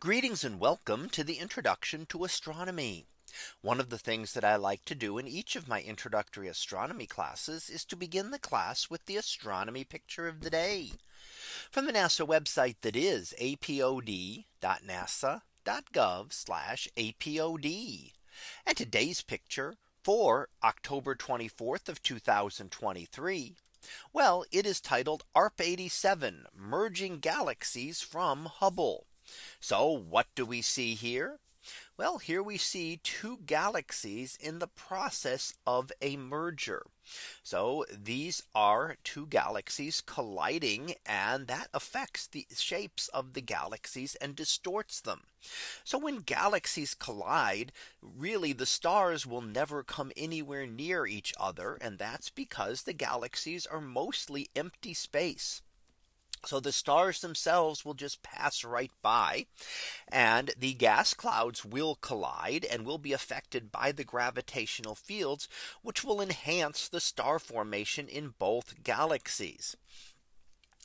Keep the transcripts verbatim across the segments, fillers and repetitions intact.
Greetings and welcome to the introduction to astronomy. One of the things that I like to do in each of my introductory astronomy classes is to begin the class with the astronomy picture of the day from the NASA website, that is apod dot nasa dot gov slash apod. And today's picture for October twenty-fourth of two thousand twenty-three. Well, it is titled Arp eighty-seven, Merging Galaxies from Hubble. So what do we see here? Well, here we see two galaxies in the process of a merger. So these are two galaxies colliding, and that affects the shapes of the galaxies and distorts them. So when galaxies collide, really the stars will never come anywhere near each other, and that's because the galaxies are mostly empty space. So the stars themselves will just pass right by, and the gas clouds will collide and will be affected by the gravitational fields, which will enhance the star formation in both galaxies.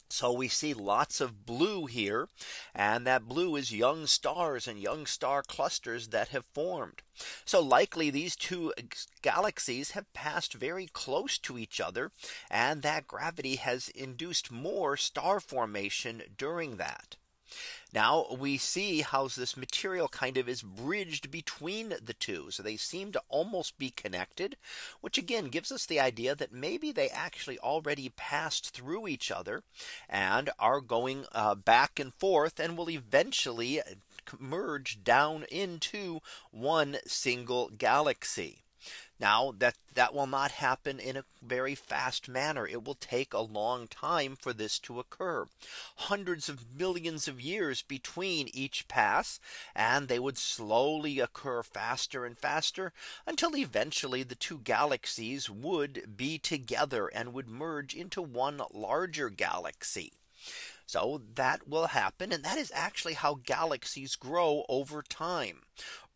So we see lots of blue here, and that blue is young stars and young star clusters that have formed. So likely these two galaxies have passed very close to each other, and that gravity has induced more star formation during that. Now we see how this material kind of is bridged between the two. So they seem to almost be connected, which again gives us the idea that maybe they actually already passed through each other and are going uh, back and forth and will eventually merge down into one single galaxy. Now that that will not happen in a very fast manner. It will take a long time for this to occur. Hundreds of millions of years between each pass, and they would slowly occur faster and faster until eventually the two galaxies would be together and would merge into one larger galaxy. So that will happen. And that is actually how galaxies grow over time.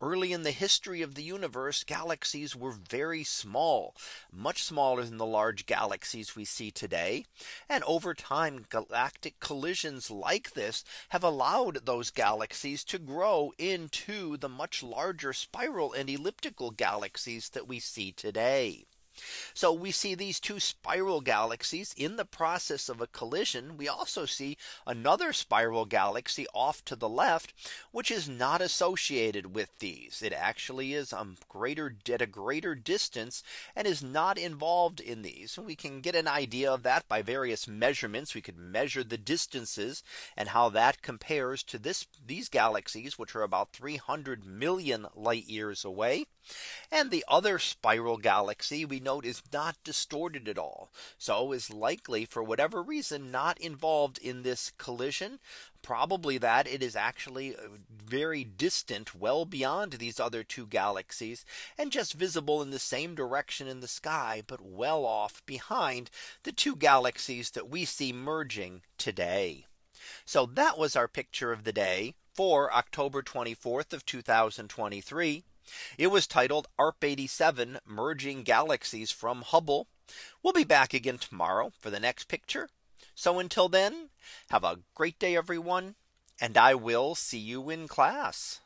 Early in the history of the universe, galaxies were very small, much smaller than the large galaxies we see today. And over time, galactic collisions like this have allowed those galaxies to grow into the much larger spiral and elliptical galaxies that we see today. So we see these two spiral galaxies in the process of a collision. We also see another spiral galaxy off to the left, which is not associated with these. It actually is a greater, at a greater distance, and is not involved in these. We can get an idea of that by various measurements. We could measure the distances and how that compares to this these galaxies, which are about three hundred million light years away. And the other spiral galaxy we note is not distorted at all, so is likely for whatever reason not involved in this collision. Probably that it is actually very distant, well beyond these other two galaxies, and just visible in the same direction in the sky, but well off behind the two galaxies that we see merging today. So that was our picture of the day for October twenty-fourth of two thousand twenty-three. It was titled Arp eighty-seven, Merging Galaxies from Hubble. We'll be back again tomorrow for the next picture. So until then, have a great day, everyone, and I will see you in class.